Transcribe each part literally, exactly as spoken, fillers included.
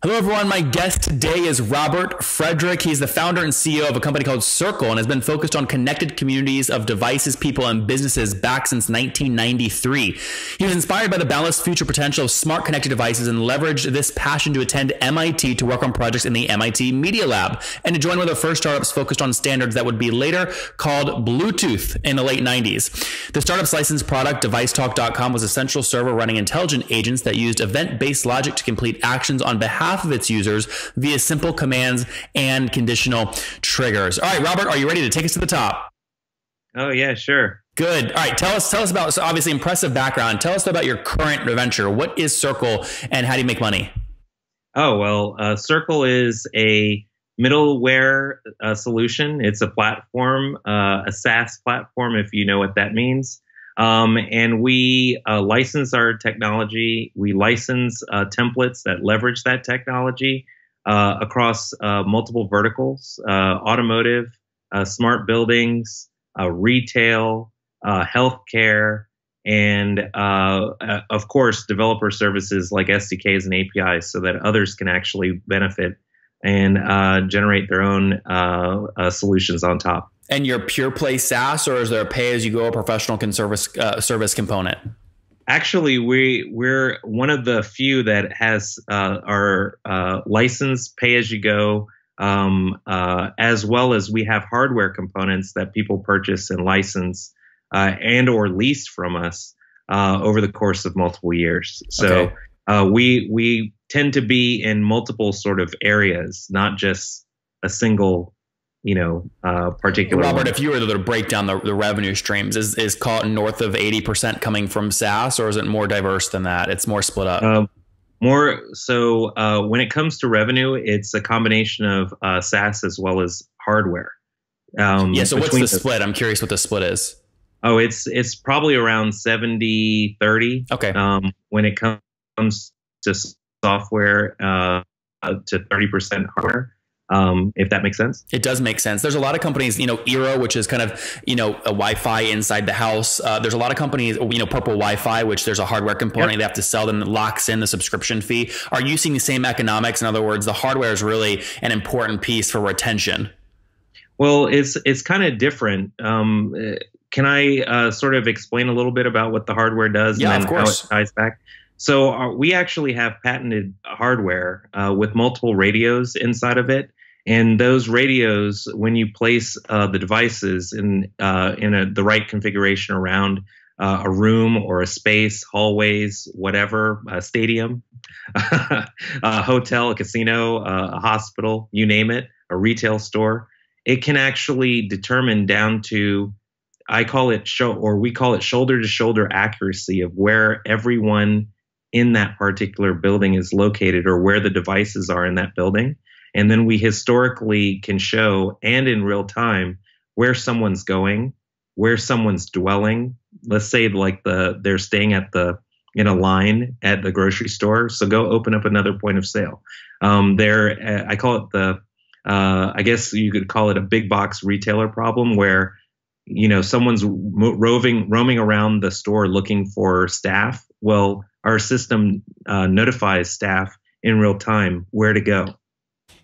Hello, everyone. My guest today is Robert Frederick. He's the founder and C E O of a company called Sirqul and has been focused on connected communities of devices, people, and businesses back since nineteen ninety-three. He was inspired by the boundless future potential of smart connected devices and leveraged this passion to attend M I T to work on projects in the M I T Media Lab and to join one of the first startups focused on standards that would be later called Bluetooth in the late nineties. The startup's licensed product, Device Talk dot com, was a central server running intelligent agents that used event-based logic to complete actions on behalf half of its users via simple commands and conditional triggers. All right, Robert, are you ready to take us to the top? Oh, yeah, sure. Good. All right. Tell us, tell us about, so obviously impressive background. Tell us about your current venture. What is Sirqul and how do you make money? Oh, well, uh, Sirqul is a middleware uh, solution. It's a platform, uh, a SaaS platform, if you know what that means. Um, and we uh, license our technology. We license uh, templates that leverage that technology uh, across uh, multiple verticals, uh, automotive, uh, smart buildings, uh, retail, uh, healthcare, and uh, uh, of course, developer services like S D Ks and A P Is so that others can actually benefit and uh, generate their own uh, uh, solutions on top. And your pure play SaaS, or is there a pay as you go professional service uh, service component? Actually, we we're one of the few that has uh, our uh, license pay as you go, um, uh, as well as we have hardware components that people purchase and license uh, and or lease from us uh, over the course of multiple years. So okay. uh, we we tend to be in multiple sort of areas, not just a single. You know, uh, particular. Robert, one. If you were to break down the, the revenue streams, is is caught north of eighty percent coming from SaaS, or is it more diverse than that? It's more split up. Uh, more so, uh, when it comes to revenue, it's a combination of uh, SaaS as well as hardware. Um, yeah. So what's the split? I'm curious what the split is. Oh, it's it's probably around seventy thirty. Okay. Um, when it comes to software, uh, to thirty percent hardware. Um, if that makes sense. It does make sense. There's a lot of companies, you know, Eero, which is kind of, you know, a Wi-Fi inside the house. Uh, there's a lot of companies, you know, Purple Wi-Fi, which there's a hardware component yep. they have to sell them that locks in the subscription fee. Are you seeing the same economics? In other words, the hardware is really an important piece for retention. Well, it's, it's kind of different. Um, can I uh, sort of explain a little bit about what the hardware does yeah, and then of course. how it ties back? So our, we actually have patented hardware uh, with multiple radios inside of it. And those radios, when you place uh, the devices in uh, in a, the right configuration around uh, a room or a space, hallways, whatever, a stadium, a hotel, a casino, a hospital, you name it, a retail store, it can actually determine down to, I call it, show, or we call it shoulder-to-shoulder accuracy of where everyone in that particular building is located or where the devices are in that building. And then we historically can show and in real time where someone's going, where someone's dwelling. Let's say like the they're staying at the in a line at the grocery store. So go open up another point of sale. Um, there, I call it the uh, I guess you could call it a big box retailer problem where you know someone's roving roaming around the store looking for staff. Well, our system uh, notifies staff in real time where to go.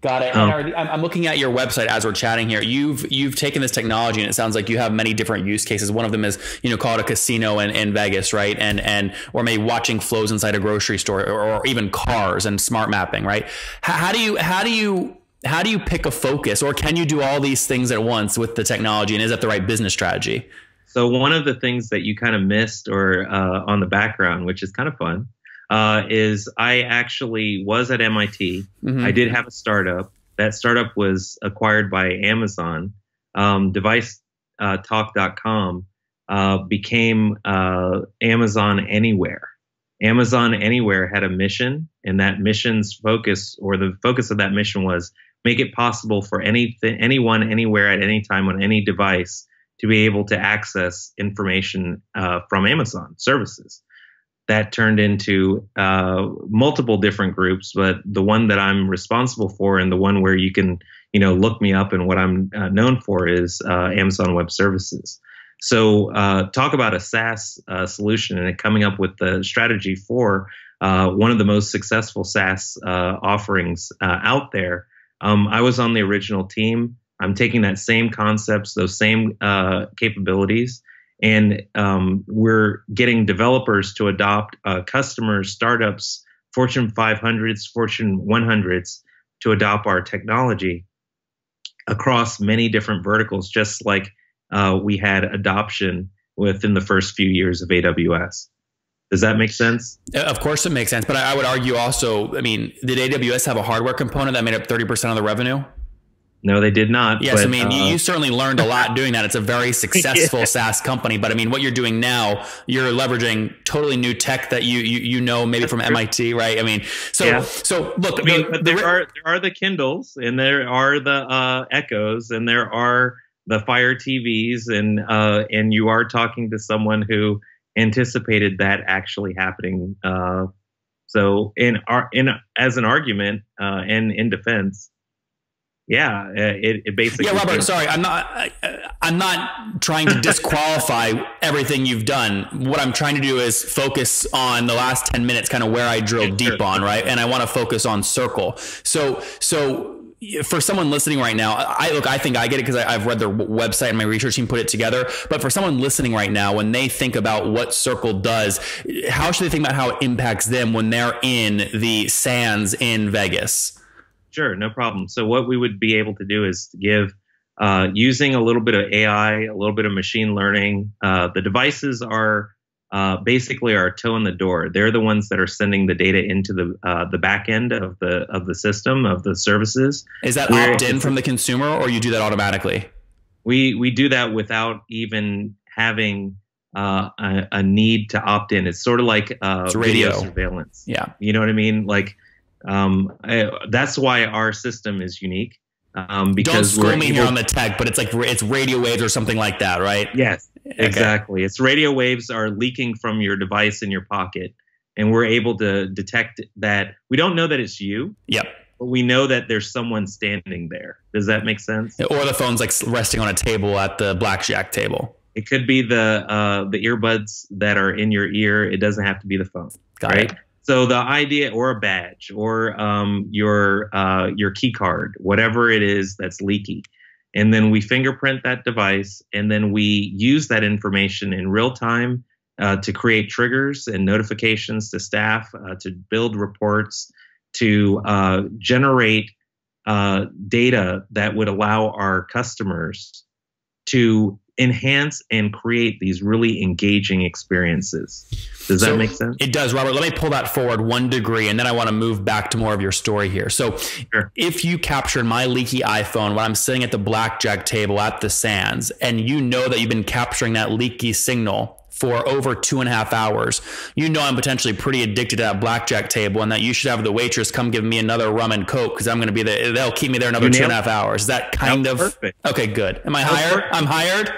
Got it. Um, and are, I'm looking at your website as we're chatting here. You've you've taken this technology, and it sounds like you have many different use cases. One of them is, you know, call it a casino in, in Vegas, right? And and or maybe watching flows inside a grocery store, or, or even cars and smart mapping, right? How, how do you how do you how do you pick a focus, or can you do all these things at once with the technology? And is that the right business strategy? So one of the things that you kind of missed or uh, on the background, which is kind of fun, uh, is I actually was at M I T. Mm-hmm. I did have a startup. That startup was acquired by Amazon. Um, Device Talk dot com uh, became uh, Amazon Anywhere. Amazon Anywhere had a mission, and that mission's focus, or the focus of that mission, was make it possible for any anyone, anywhere, at any time, on any device to be able to access information uh, from Amazon services. That turned into uh, multiple different groups, but the one that I'm responsible for and the one where you can, you know, look me up and what I'm uh, known for is uh, Amazon Web Services. So uh, talk about a SaaS uh, solution and coming up with the strategy for uh, one of the most successful SaaS uh, offerings uh, out there. Um, I was on the original team. I'm taking that same concepts, those same uh, capabilities, and um, we're getting developers to adopt uh, customers, startups, Fortune five hundreds, Fortune one hundreds to adopt our technology across many different verticals, just like uh, we had adoption within the first few years of A W S. Does that make sense? Of course it makes sense. But I would argue also, I mean, did A W S have a hardware component that made up thirty percent of the revenue? No, they did not. Yes, but, I mean, uh, you, you certainly learned a lot doing that. It's a very successful yeah. SaaS company. But I mean, what you're doing now, you're leveraging totally new tech that you you, you know, maybe from M I T, right? I mean, so yeah. so look, I mean, the, but there the, are there are the Kindles, and there are the uh, Echoes, and there are the Fire T Vs, and uh, and you are talking to someone who anticipated that actually happening. Uh, so in our in as an argument uh, and in defense. Yeah, it, it basically. Yeah, Robert. Sorry, I'm not. I, I'm not trying to disqualify everything you've done. What I'm trying to do is focus on the last ten minutes, kind of where I drilled deep on, right? And I want to focus on Sirqul. So, so. For someone listening right now, I look, I think I get it because I've read their website and my research team put it together. But for someone listening right now, when they think about what Sirqul does, how should they think about how it impacts them when they're in the Sands in Vegas? Sure, no problem. So what we would be able to do is give, uh, using a little bit of A I, a little bit of machine learning, uh, the devices are uh, basically our toe in the door. They're the ones that are sending the data into the uh, the back end of the of the system, of the services. Is that opt-in from the consumer, or you do that automatically? We we do that without even having uh, a, a need to opt in. It's sort of like uh, it's radio. video surveillance. Yeah, you know what I mean. Like um, I, that's why our system is unique. Um, because don't school me here on the tech, but it's like it's radio waves or something like that, right? Yes, okay. Exactly. It's radio waves are leaking from your device in your pocket, and we're able to detect that. We don't know that it's you. Yep. But we know that there's someone standing there. Does that make sense? Or the phone's like resting on a table at the blackjack table. It could be the uh, the earbuds that are in your ear. It doesn't have to be the phone. Got right? It. So the idea, or a badge, or um, your uh, your key card, whatever it is that's leaky, and then we fingerprint that device, and then we use that information in real time uh, to create triggers and notifications to staff, uh, to build reports, to uh, generate uh, data that would allow our customers to enhance and create these really engaging experiences. Does that so make sense? It does, Robert. Let me pull that forward one degree, and then I want to move back to more of your story here. So sure. If you captured my leaky iPhone while I'm sitting at the blackjack table at the Sands, and you know that you've been capturing that leaky signal for over two and a half hours, you know I'm potentially pretty addicted to that blackjack table, and that you should have the waitress come give me another rum and Coke because I'm going to be there. They'll keep me there another two and a half hours. Is that kind That's of perfect. Okay? Good. Am I hired? I'm hired.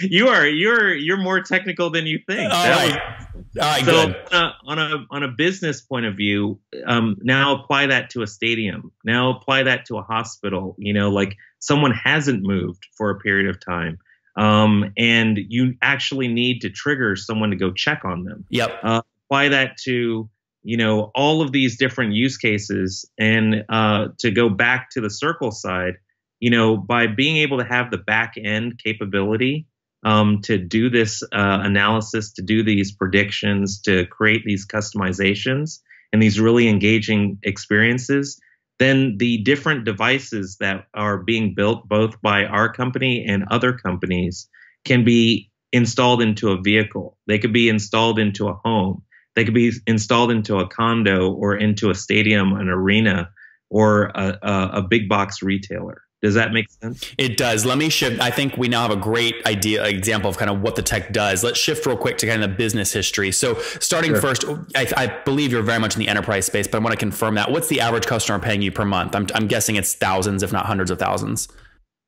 You are. You're. You're more technical than you think. All right. All right. So good. Uh, on a on a business point of view, um, now apply that to a stadium. Now apply that to a hospital. You know, like someone hasn't moved for a period of time. Um, and you actually need to trigger someone to go check on them. Yep. Uh, apply that to, you know, all of these different use cases. And uh, to go back to the Sirqul side, you know, by being able to have the back end capability um, to do this uh, analysis, to do these predictions, to create these customizations and these really engaging experiences, then the different devices that are being built both by our company and other companies can be installed into a vehicle. They could be installed into a home. They could be installed into a condo or into a stadium, an arena, or a, a, a big box retailer. Does that make sense? It does. Let me shift. I think we now have a great idea, example of kind of what the tech does. Let's shift real quick to kind of the business history. So starting sure. first, I, I believe you're very much in the enterprise space, but I want to confirm that. What's the average customer paying you per month? I'm, I'm guessing it's thousands, if not hundreds of thousands.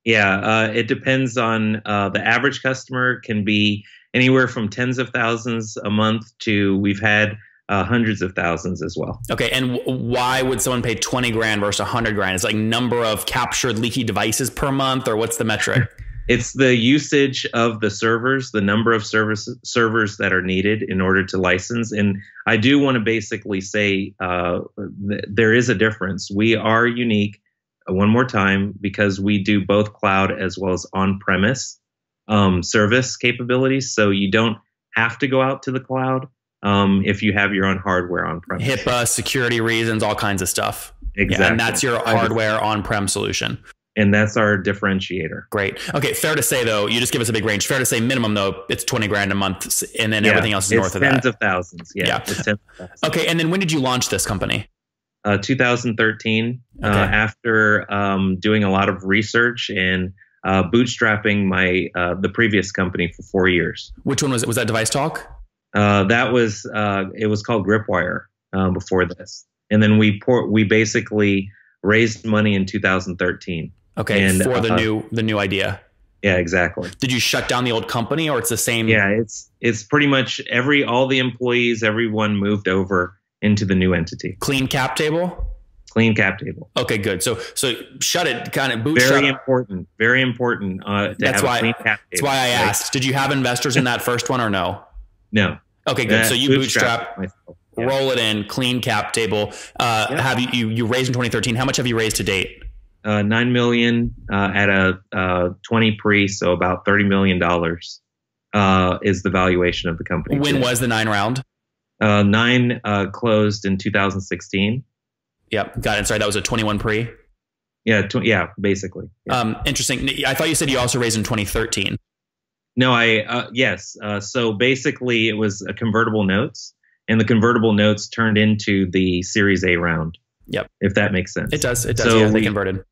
Yeah, uh, it depends on uh, the average customer can be anywhere from tens of thousands a month to we've had Uh, hundreds of thousands as well. Okay. And why would someone pay twenty grand versus a hundred grand? It's like number of captured leaky devices per month, or what's the metric? It's the usage of the servers, the number of service, servers that are needed in order to license. And I do want to basically say uh, th there is a difference. We are unique, uh, one more time, because we do both cloud as well as on-premise um, service capabilities. So you don't have to go out to the cloud um, if you have your own hardware on-premise. HIPAA, security reasons, all kinds of stuff. Exactly. Yeah, and that's your hardware on-prem solution. And that's our differentiator. Great. Okay. Fair to say though, you just give us a big range. Fair to say minimum though, it's twenty grand a month and then yeah, everything else is north of that. Tens of thousands. Yeah. yeah. It's tens of thousands. Okay. And then when did you launch this company? Uh, two thousand thirteen, okay. uh, after um, doing a lot of research and uh, bootstrapping my, uh, the previous company for four years. Which one was it? Was that Device Talk? Uh, that was, uh, it was called Gripwire uh, before this. And then we pour, we basically raised money in two thousand thirteen. Okay, and, for the uh, new the new idea. Yeah, exactly. Did you shut down the old company, or it's the same? Yeah, it's it's pretty much every all the employees, everyone moved over into the new entity. Clean cap table. Clean cap table. Okay, good. So so shut it, kind of bootstrap. Very important. Very important. Uh, to that's have why. A clean cap table. That's why I asked. Did you have investors in that first one or no? No. Okay, good. That so you bootstrap. Yeah. Roll it in. Clean cap table. Uh, yeah. Have you, you you raised in twenty thirteen? How much have you raised to date? Uh, nine million uh, at a uh, twenty pre, so about thirty million dollars uh, is the valuation of the company. When was the nine round? Uh, nine uh, closed in two thousand sixteen. Yep, got it. Sorry, that was a twenty-one pre. Yeah, tw yeah, basically. Yeah. Um, interesting. I thought you said you also raised in twenty thirteen. No, I uh, yes. Uh, so basically, it was a convertible notes, and the convertible notes turned into the Series A round. Yep, if that makes sense. It does. It does. So yeah, they we, converted.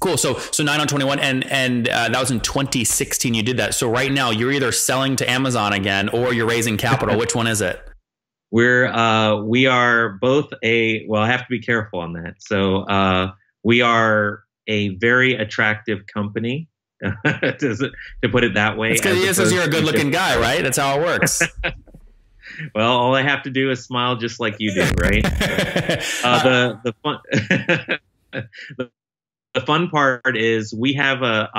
Cool. So, so nine on twenty-one and, and, uh, that was in twenty sixteen. You did that. So right now you're either selling to Amazon again, or you're raising capital. Which one is it? We're, uh, we are both a, well, I have to be careful on that. So, uh, we are a very attractive company to, to put it that way. It's because you're a good looking guy, right? That's how it works. Well, all I have to do is smile just like you do, right? uh, the, the fun, the, The fun part is we have a,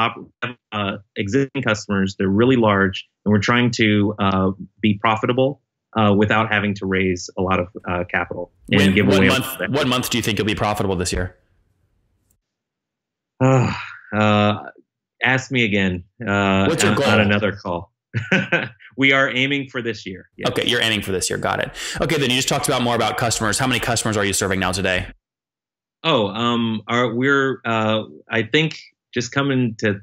uh, existing customers. They're really large, and we're trying to uh, be profitable uh, without having to raise a lot of uh, capital. And when, give what, away month, what month do you think you'll be profitable this year? Uh, uh, ask me again. Uh, What's your goal? On another call. We are aiming for this year. Yes. Okay, you're aiming for this year. Got it. Okay, then you just talked about more about customers. How many customers are you serving now today? Oh, um, our, we're, uh, I think just coming to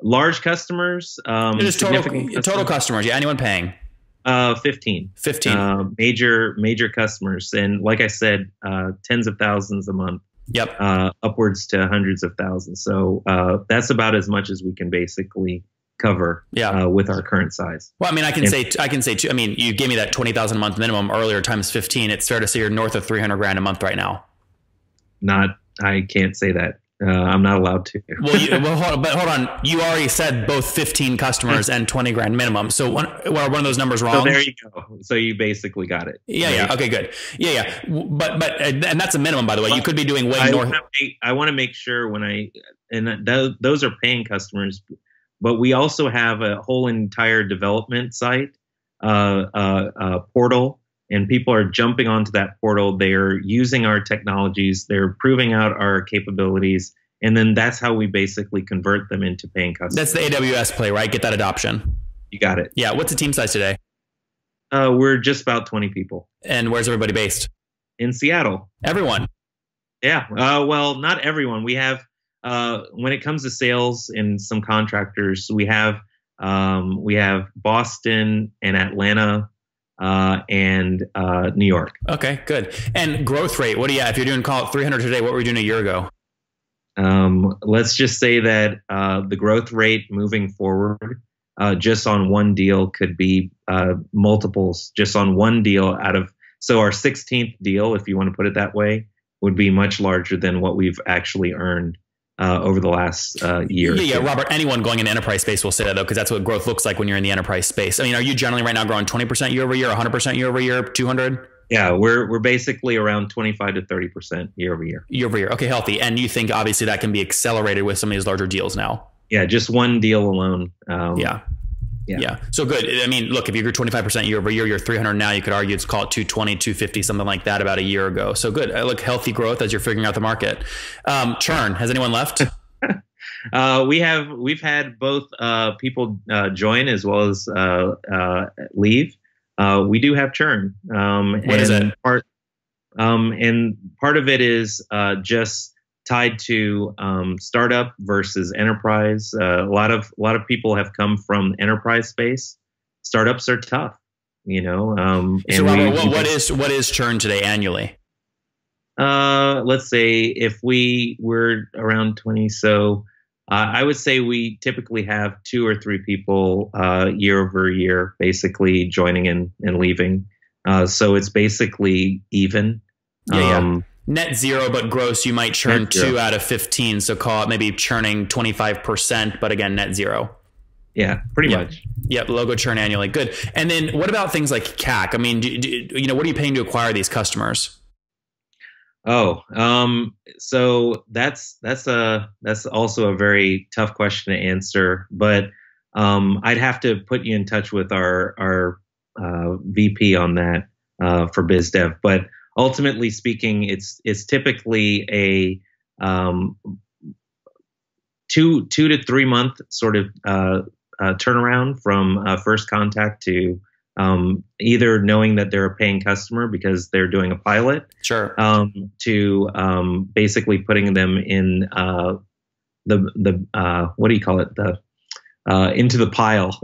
large customers, um, just total, customers. total customers. Yeah. Anyone paying, uh, fifteen, fifteen, uh, major, major customers. And like I said, uh, tens of thousands a month. Yep. Uh, upwards to hundreds of thousands. So, uh, that's about as much as we can basically cover, yeah, uh, with our current size. Well, I mean, I can and, say, I can say too, I mean, you gave me that twenty thousand a month minimum earlier times fifteen. It's fair to say you're north of three hundred grand a month right now. Not, I can't say that. Uh, I'm not allowed to. well, you, well, hold on, but hold on. You already said both fifteen customers and twenty grand minimum. So one, well, one of those numbers wrong. So there you go. So you basically got it. Yeah. Right? Yeah. Okay, good. Yeah. Yeah. But, but, and that's a minimum, by the way, well, you could be doing way more. I want to make sure when I, and th those are paying customers, but we also have a whole entire development site, uh, uh, uh portal. And people are jumping onto that portal. They're using our technologies. They're proving out our capabilities. And then that's how we basically convert them into paying customers. That's the A W S play, right? Get that adoption. You got it. Yeah. What's the team size today? Uh, we're just about twenty people. And where's everybody based? In Seattle. Everyone. Yeah. Uh, well, not everyone. We have, uh, when it comes to sales and some contractors, we have, um, we have Boston and Atlanta, uh, and, uh, New York. Okay, good. And growth rate, what do you, if you're doing call it three hundred today, what were you doing a year ago? Um, let's just say that, uh, the growth rate moving forward, uh, just on one deal could be, uh, multiples just on one deal out of, so our sixteenth deal, if you want to put it that way, would be much larger than what we've actually earned, uh, over the last, uh, year. Yeah, yeah. Robert, anyone going into enterprise space will say that though, because that's what growth looks like when you're in the enterprise space. I mean, are you generally right now growing twenty percent year over year, one hundred percent year over year, two hundred? Yeah, we're, we're basically around twenty-five to thirty percent year over year. Year over year. Okay. Healthy. And you think obviously that can be accelerated with some of these larger deals now. yeah, just one deal alone. Um, yeah. Yeah. yeah. So good. I mean, look, if you grew twenty-five percent year over year, you're three hundred now, you could argue it's called two twenty, two fifty, something like that about a year ago. So good. I look, healthy growth as you're figuring out the market. Um, churn. Has anyone left? uh, we have, we've had both uh, people uh, join as well as uh, uh, leave. Uh, we do have churn. Um, what is it? Part, um, and part of it is uh, just tied to um, startup versus enterprise. Uh, a lot of a lot of people have come from enterprise space. Startups are tough, you know. Um, and so, Robert, we, what, what is what is churn today annually? Uh, let's say if we were around twenty, so uh, I would say we typically have two or three people uh, year over year, basically joining and and leaving. Uh, so it's basically even. Yeah. Um, yeah. Net zero, but gross, you might churn two out of fifteen. So call it maybe churning twenty-five percent, but again, net zero. Yeah, pretty yep. much. Yep. Logo churn annually. Good. And then what about things like C A C? I mean, do, do, you know, what are you paying to acquire these customers? Oh, um, so that's, that's a, that's also a very tough question to answer, but um, I'd have to put you in touch with our, our uh, V P on that uh, for BizDev, but ultimately speaking, it's it's typically a um, two two to three month sort of uh, uh, turnaround from uh, first contact to um, either knowing that they're a paying customer because they're doing a pilot, sure, um, to um, basically putting them in uh, the the uh, what do you call it the uh, into the pile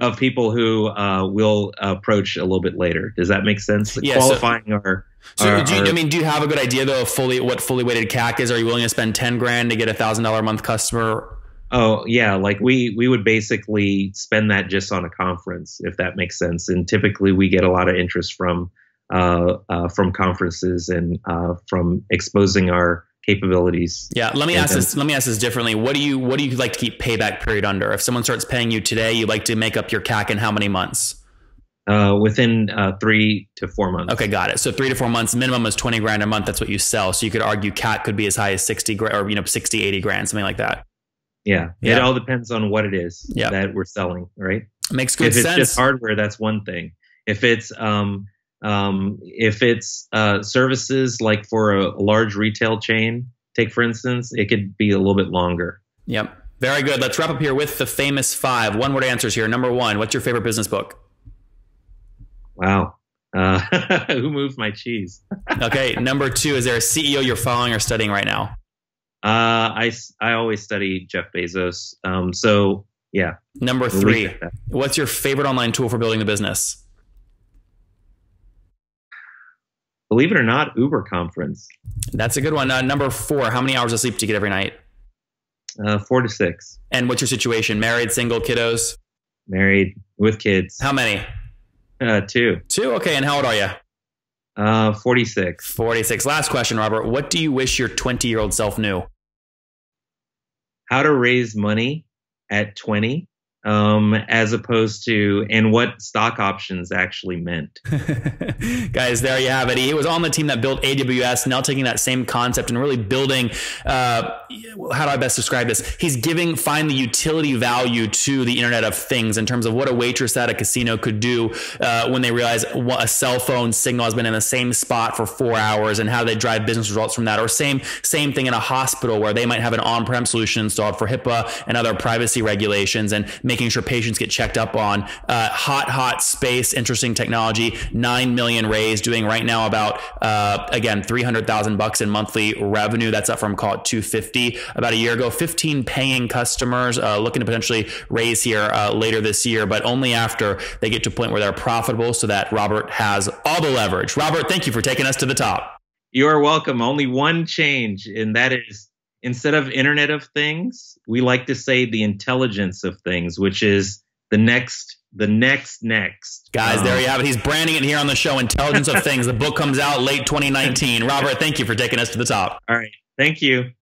of people who uh, will approach a little bit later. Does that make sense? Yeah, Qualifying so, our. So our, do you, our, I mean, do you have a good idea though of fully what fully weighted C A C is? Are you willing to spend ten grand to get a thousand dollar a month customer? Oh yeah, like we we would basically spend that just on a conference, if that makes sense. And typically we get a lot of interest from uh, uh, from conferences and uh, from exposing our capabilities. Yeah. Let me ask this, let me ask this differently. What do you, what do you like to keep payback period under? If someone starts paying you today, you like to make up your C A C in how many months? Uh, within uh, three to four months. Okay. Got it. So three to four months, minimum is twenty grand a month. That's what you sell. So you could argue C A C could be as high as sixty grand or, you know, sixty, eighty grand, something like that. Yeah. yeah. It all depends on what it is yeah. that we're selling. Right. It makes good sense. If it's sense. just hardware, that's one thing. If it's, um, Um, if it's uh, services like for a, a large retail chain, take for instance, it could be a little bit longer. Yep. Very good. Let's wrap up here with the famous five. One word answers here. Number one, what's your favorite business book? Wow. Uh, Who Moved My Cheese? Okay. Number two, is there a C E O you're following or studying right now? Uh, I, I always study Jeff Bezos. Um, so yeah. Number three, what's your favorite online tool for building the business? Believe it or not, Uber conference. That's a good one. Uh, number four, how many hours of sleep do you get every night? Uh, four to six. And what's your situation? Married, single, kiddos? Married, with kids. How many? Uh, two. Two? Okay. And how old are you? Uh, forty-six. forty-six. Last question, Robert. What do you wish your twenty-year-old self knew? How to raise money at twenty. Um, as opposed to, and what stock options actually meant. Guys, there you have it. He was on the team that built A W S, now taking that same concept and really building, uh, how do I best describe this? He's giving, find the utility value to the Internet of Things in terms of what a waitress at a casino could do uh, when they realize what a cell phone signal has been in the same spot for four hours and how they drive business results from that. Or same, same thing in a hospital where they might have an on-prem solution installed for HIPAA and other privacy regulations and make making sure patients get checked up on. Uh, hot, hot space, interesting technology, nine million raised, doing right now about, uh, again, three hundred thousand bucks in monthly revenue. That's up from, call it two fifty about a year ago, fifteen paying customers, uh, looking to potentially raise here uh, later this year, but only after they get to a point where they're profitable so that Robert has all the leverage. Robert, thank you for taking us to the top. You're welcome. Only one change, and that is, instead of Internet of Things, we like to say the intelligence of things, which is the next, the next, next. Guys, um, there you have it. He's branding it here on the show, Intelligence of Things. The book comes out late twenty nineteen. Robert, thank you for taking us to the top. All right. Thank you.